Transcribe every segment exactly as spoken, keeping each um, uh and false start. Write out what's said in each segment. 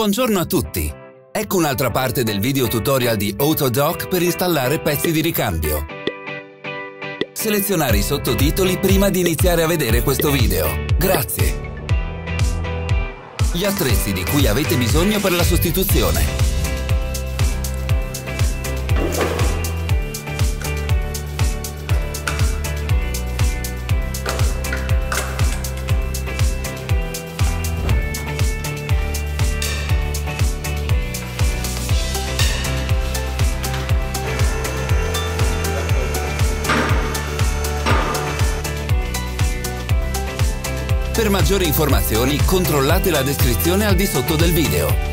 Buongiorno a tutti! Ecco un'altra parte del video tutorial di AutoDoc per installare pezzi di ricambio. Selezionare i sottotitoli prima di iniziare a vedere questo video. Grazie! Gli attrezzi di cui avete bisogno per la sostituzione. Per maggiori informazioni controllate la descrizione al di sotto del video.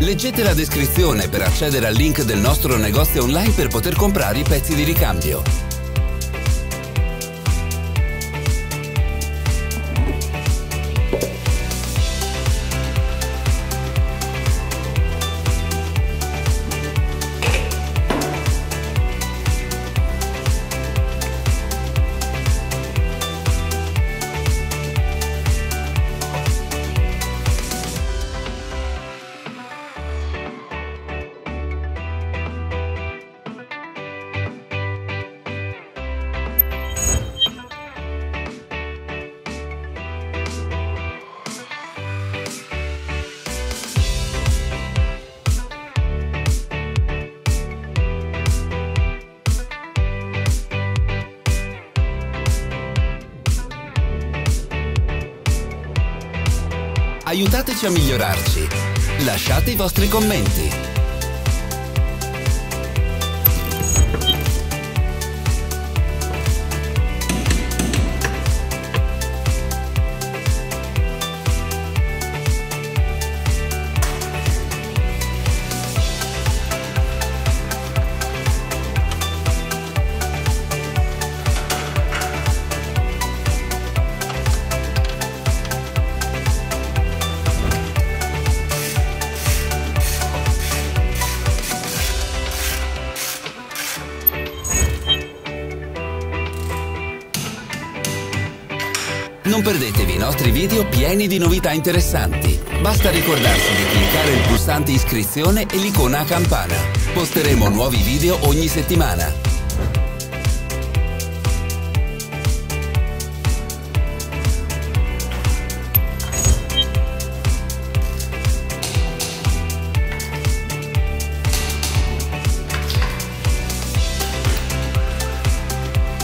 Leggete la descrizione per accedere al link del nostro negozio online per poter comprare i pezzi di ricambio. Aiutateci a migliorarci. Lasciate i vostri commenti. Non perdetevi i nostri video pieni di novità interessanti. Basta ricordarsi di cliccare il pulsante iscrizione e l'icona a campana. Posteremo nuovi video ogni settimana.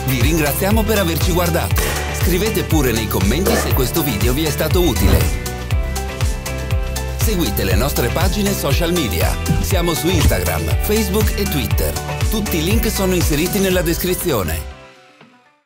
Vi ringraziamo per averci guardato. Scrivete pure nei commenti se questo video vi è stato utile. Seguite le nostre pagine social media. Siamo su Instagram, Facebook e Twitter. Tutti i link sono inseriti nella descrizione.